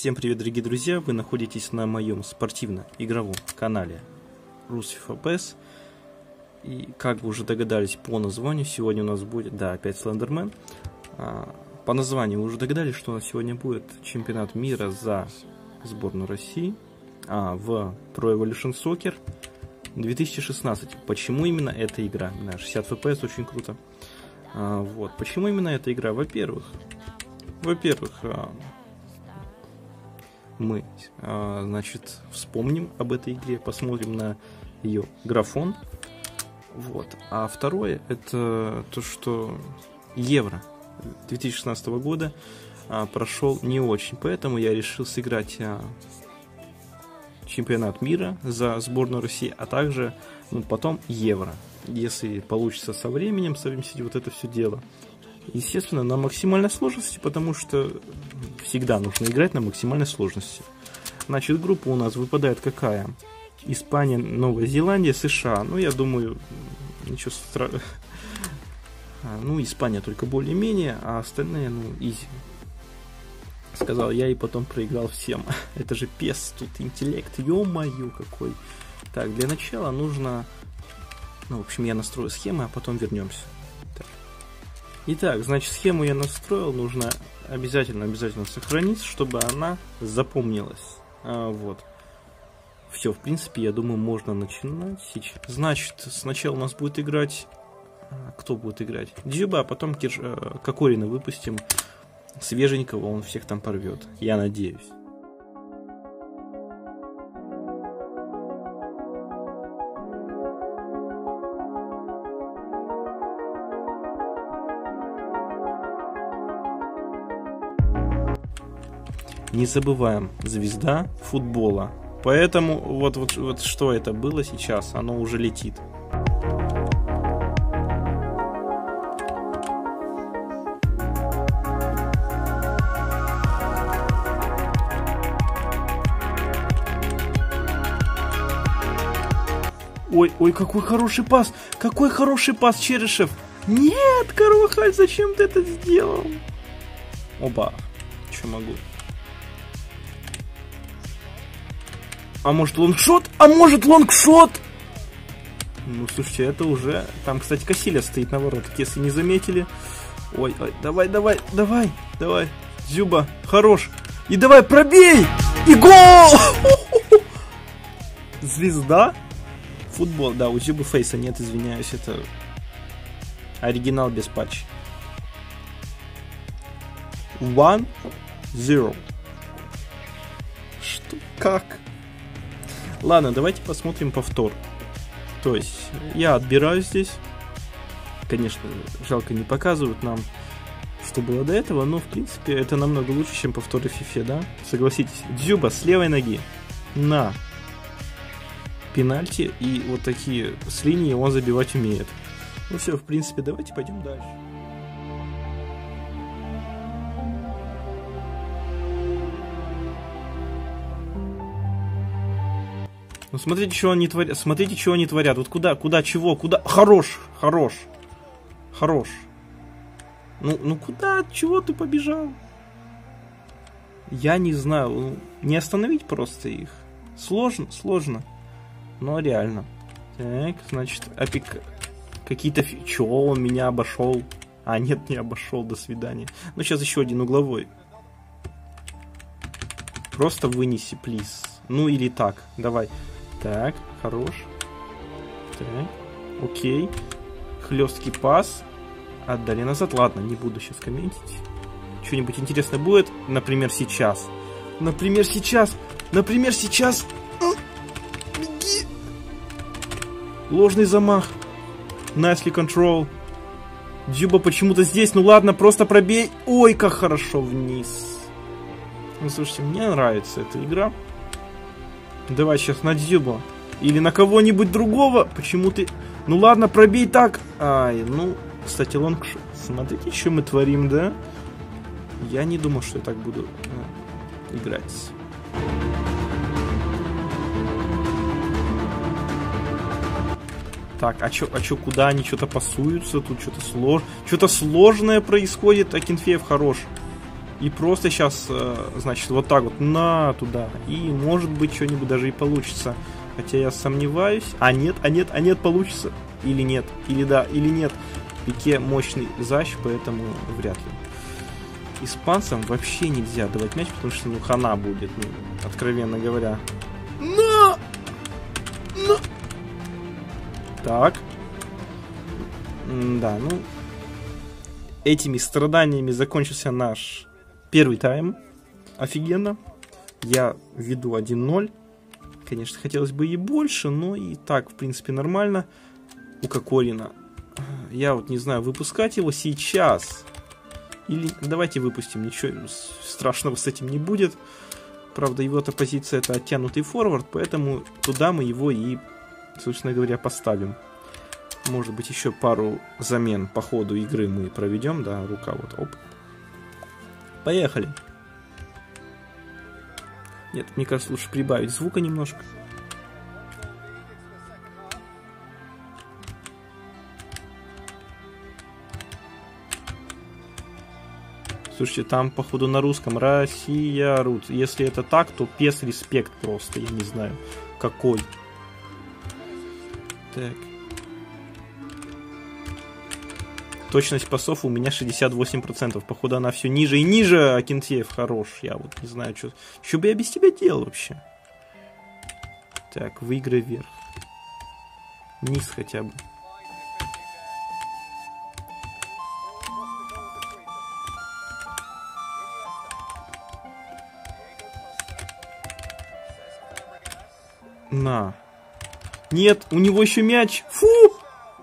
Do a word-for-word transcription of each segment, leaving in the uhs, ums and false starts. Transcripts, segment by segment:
Всем привет, дорогие друзья! Вы находитесь на моем спортивно-игровом канале Russi эф пи эс. И как вы уже догадались по названию, сегодня у нас будет... Да, опять Слендермен. По названию вы уже догадались, что у нас сегодня будет чемпионат мира за сборную России а, в Pro Evolution Soccer две тысячи шестнадцать. Почему именно эта игра? Да, шестьдесят эф пи эс, очень круто. А, вот. Почему именно эта игра? Во-первых, во-первых, мы, значит, вспомним об этой игре, посмотрим на ее графон. Вот. А второе, это то, что Евро две тысячи шестнадцатого года прошел не очень, поэтому я решил сыграть чемпионат мира за сборную России, а также ну, потом Евро, если получится со временем совместить вот это все дело. Естественно, на максимальной сложности, потому что всегда нужно играть на максимальной сложности. Значит, группа у нас выпадает какая? Испания, Новая Зеландия, США. Ну, я думаю, ничего страшного. Ну, Испания только более-менее, а остальные, ну, изи. Сказал я и потом проиграл всем. Это же пес, тут интеллект, ё-моё, какой. Так, для начала нужно... Ну, в общем, я настрою схемы, а потом вернемся. Итак, значит, схему я настроил, нужно обязательно-обязательно сохранить, чтобы она запомнилась. А, вот. Все, в принципе, я думаю, можно начинать сейчас. Значит, сначала у нас будет играть... Кто будет играть? Дзюба, а потом Кирж... Кокорина выпустим. Свеженького, он всех там порвет. Я надеюсь. Не забываем, звезда футбола. Поэтому вот, вот, вот что это было сейчас, оно уже летит. Ой, ой, какой хороший пас! Какой хороший пас, Черешев! Нет, Карвахаль, зачем ты это сделал? Оба, что могу? А может лонгшот? А может лонгшот? Ну, слушайте, это уже... Там, кстати, Касилья стоит на воротах, если не заметили. Ой, ой, давай, давай, давай, давай. Дзюба, хорош. И давай, пробей! И гол! Звезда? Футбол, да, у Дзюбы фейса нет, извиняюсь, это... Оригинал без патча. One, zero. Что? Как? Ладно, давайте посмотрим повтор. То есть, я отбираю здесь. Конечно, жалко не показывают нам, что было до этого, но, в принципе, это намного лучше, чем повторы в FIFA, да? Согласитесь. Дзюба с левой ноги на пенальти, и вот такие с линии он забивать умеет. Ну все, в принципе, давайте пойдем дальше. Ну смотрите, что они творят. Смотрите, что они творят. Вот куда, куда, чего, куда. Хорош, хорош, хорош. Ну, ну куда, чего ты побежал? Я не знаю. Не остановить просто их. Сложно, сложно. Но реально. Так, значит, опик. Какие-то... Чего он меня обошел? А, нет, не обошел, до свидания. Ну сейчас еще один угловой. Просто вынеси, плиз. Ну или так, давай. Так, хорош. Так, окей. Хлесткий пас. Отдали назад. Ладно, не буду сейчас комментить. Что-нибудь интересное будет? Например, сейчас. Например, сейчас. Например, сейчас. Беги. Ложный замах. Nicely control. Дзюба почему-то здесь. Ну ладно, просто пробей. Ой, как хорошо вниз. Ну, слушайте, мне нравится эта игра. Давай сейчас на Дзюбу. Или на кого-нибудь другого. Почему ты... Ну ладно, пробей так. Ай, ну... Кстати, лонгшот. Смотрите, что мы творим, да? Я не думал, что я так буду э, играть. Так, а чё, а чё, куда они что-то пасуются? Тут что-то слож... что-то сложное происходит. Акинфеев хорош. И просто сейчас, значит, вот так вот на туда. И может быть что-нибудь даже и получится. Хотя я сомневаюсь. А нет, а нет, а нет, получится. Или нет, или да, или нет. Пике мощный защ, поэтому вряд ли. Испанцам вообще нельзя давать мяч, потому что, ну, хана будет, ну, откровенно говоря. На! На! Так. Да, ну... Этими страданиями закончился наш первый тайм. Офигенно. Я веду один ноль. Конечно, хотелось бы и больше, но и так, в принципе, нормально. У Кокорина. Я вот не знаю, выпускать его сейчас... Или давайте выпустим, ничего страшного с этим не будет. Правда, его-то позиция это оттянутый форвард, поэтому туда мы его и, собственно говоря, поставим. Может быть, еще пару замен по ходу игры мы проведем, да, рука вот, оп. Поехали. Нет, мне кажется, лучше прибавить звука немножко. Слушайте, там, походу, на русском Россия, Рут. Если это так, то пес респект просто. Я не знаю, какой. Так. Точность пасов у меня шестьдесят восемь процентов. Походу, она все ниже и ниже. Акинтеев хорош. Я вот не знаю, что... Что бы я без тебя делал вообще? Так, выиграй вверх. Низ хотя бы. На. Нет, у него еще мяч. Фу!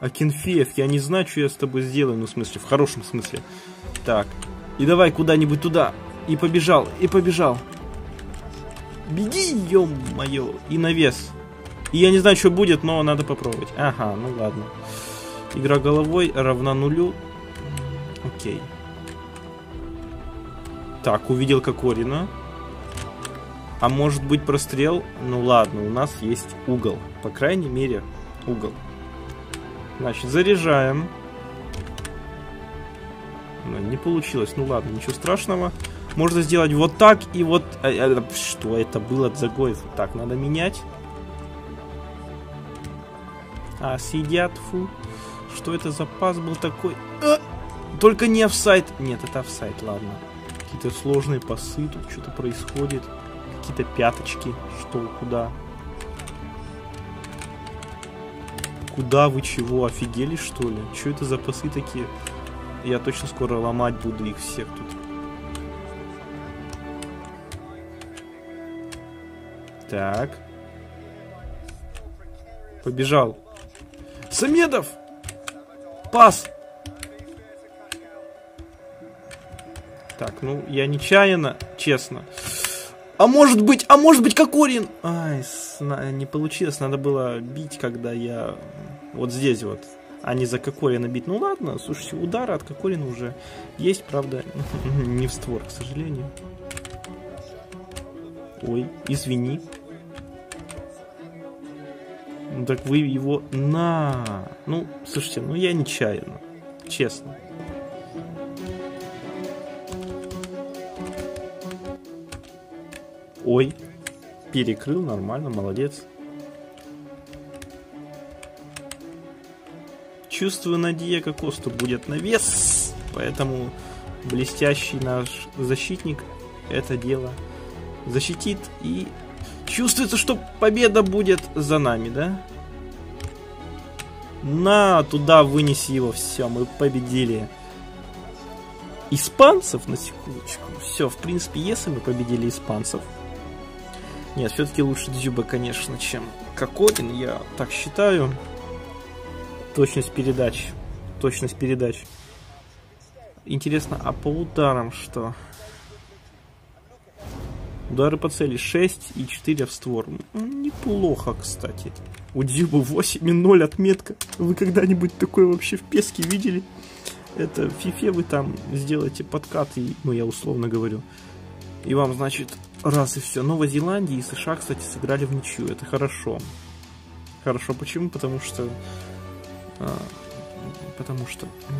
Акинфеев, я не знаю, что я с тобой сделаю. Ну, в смысле, в хорошем смысле. Так. И давай куда-нибудь туда. И побежал, и побежал. Беги, ё-моё. И навес. И я не знаю, что будет, но надо попробовать. Ага, ну ладно. Игра головой равна нулю. Окей. Так, увидел Кокорина. А может быть прострел? Ну ладно, у нас есть угол. По крайней мере, угол. Значит, заряжаем. Ну, не получилось. Ну ладно, ничего страшного. Можно сделать вот так и вот... Что это было за гол? Так, надо менять. А, съедят, фу. Что это за пас был такой? А! Только не офсайд. Нет, это офсайд, ладно. Какие-то сложные пасы, тут что-то происходит. Какие-то пяточки, что, куда? Куда вы чего, офигели что ли? Что это за пасы такие? Я точно скоро ломать буду их всех тут. Так. Побежал. Самедов! Пас! Так, ну, я нечаянно, честно... А может быть, а может быть, Кокорин? Ай, не получилось, надо было бить, когда я вот здесь вот, а не за Кокорина бить. Ну ладно, слушайте, удары от Кокорина уже есть, правда, не в створ, к сожалению. Ой, извини. Ну так вы его... На! Ну, слушайте, ну я нечаянно, честно. Ой, перекрыл, нормально, молодец. Чувствую, на Диего Косту будет навес, поэтому блестящий наш защитник это дело защитит. И чувствуется, что победа будет за нами, да? На, туда вынеси его, все, мы победили. Испанцев, на секундочку. Все, в принципе, если мы победили испанцев. Нет, все-таки лучше Дзюба, конечно, чем Кокорин, я так считаю. Точность передач. Точность передач. Интересно, а по ударам что? Удары по цели шесть и четыре в створ. Неплохо, кстати. У Дзюбы восемь и ноль отметка. Вы когда-нибудь такое вообще в песке видели? Это в фифе вы там сделаете подкат, и, ну, я условно говорю. И вам, значит... Раз и все. Новая Зеландия и США, кстати, сыграли в ничью. Это хорошо. Хорошо почему? Потому что... А, потому что... А,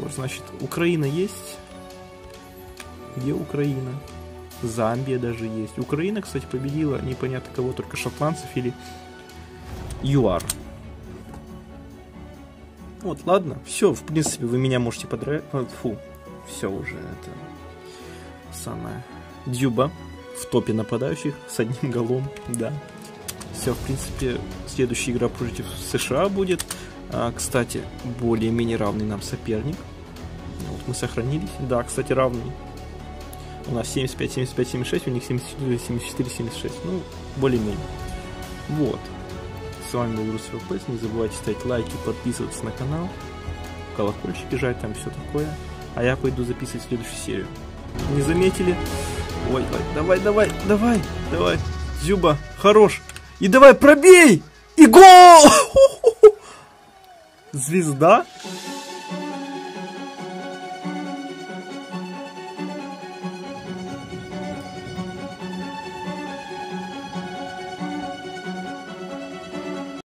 вот, значит, Украина есть. где Украина? Замбия даже есть. Украина, кстати, победила непонятно кого, только шотландцев или ЮАР. Вот, ладно, все, в принципе, вы меня можете подрать. Фу, все уже, это самое. Дзюба в топе нападающих с одним голом, да. Все, в принципе, следующая игра против США будет. А, кстати, более-менее равный нам соперник. Вот мы сохранились. Да, кстати, равный. У нас семьдесят пять, семьдесят пять, семьдесят шесть, у них семьдесят четыре, семьдесят четыре, семьдесят шесть. Ну, более-менее. Вот. С вами был Russi эф пи эс. Не забывайте ставить лайки, подписываться на канал, колокольчики жать, там все такое. А я пойду записывать следующую серию. Не заметили? Ой, давай, давай, давай, давай. Дзюба, хорош. И давай, пробей! И гол! Звезда?